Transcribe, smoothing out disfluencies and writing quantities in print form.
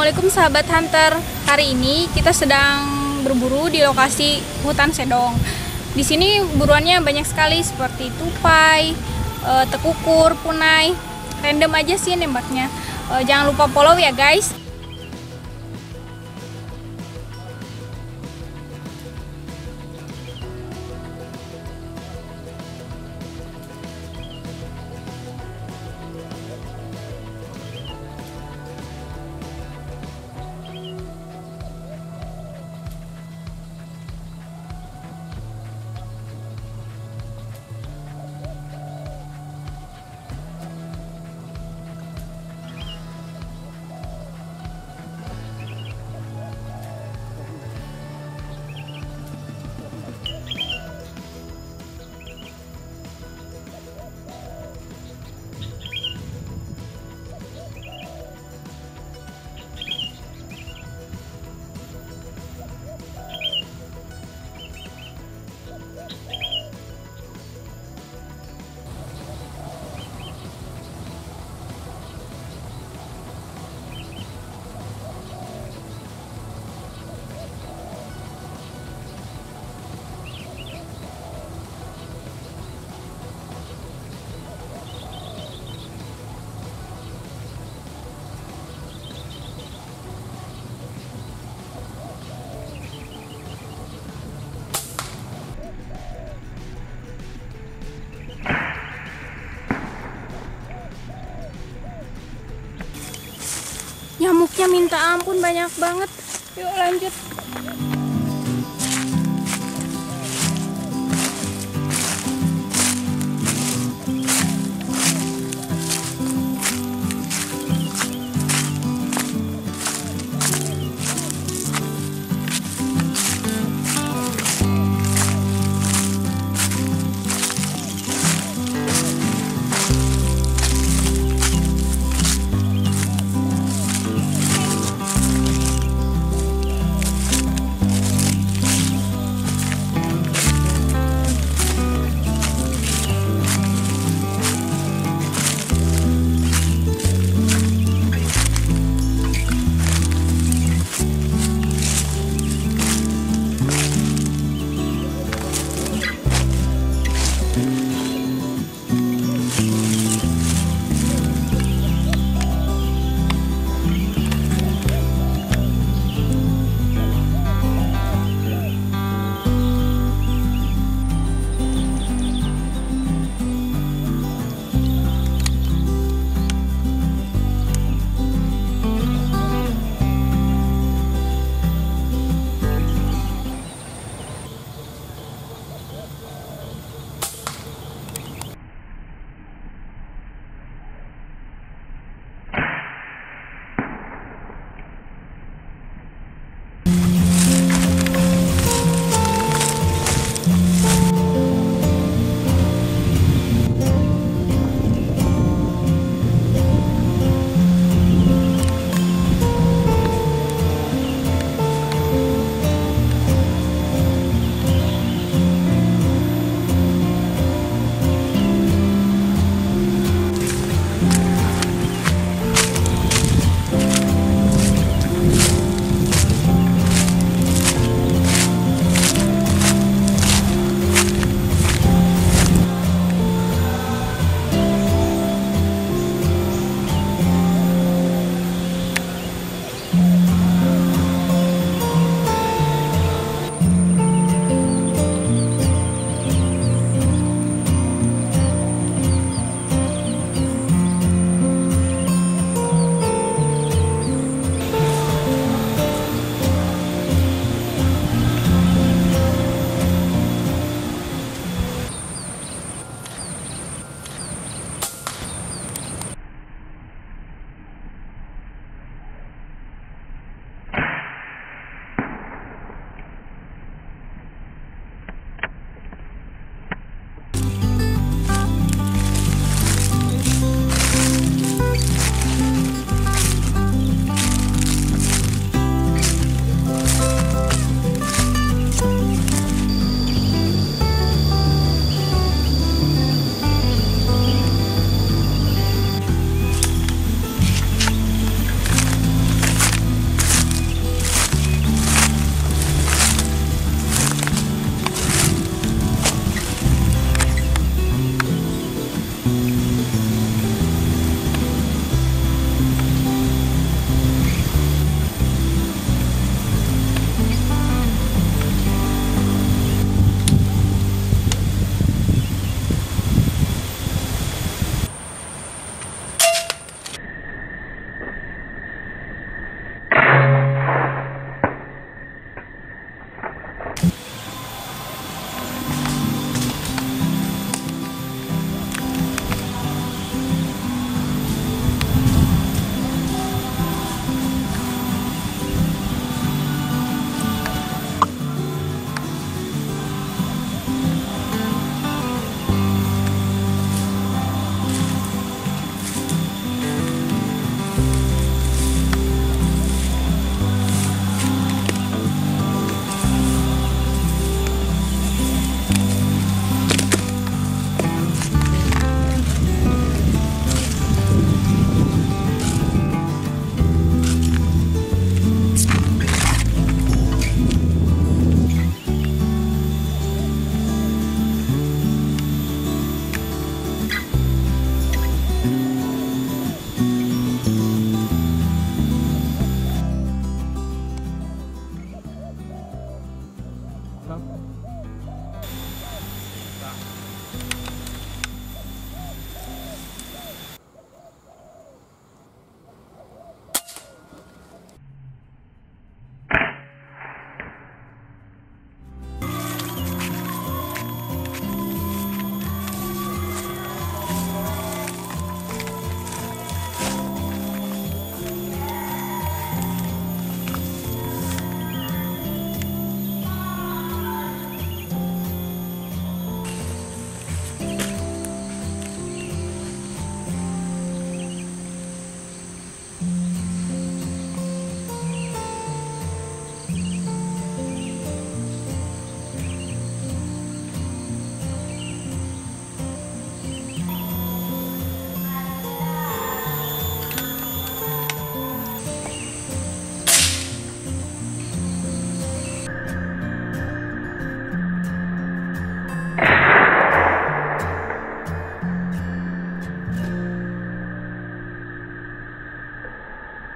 Assalamualaikum sahabat hunter. Hari ini kita sedang berburu di lokasi hutan Sedong. Di sini buruannya banyak sekali seperti tupai, tekukur, punai. Random aja sih nembaknya. Jangan lupa follow ya guys. Nyamuknya minta ampun banyak banget. Yuk lanjut. Islam.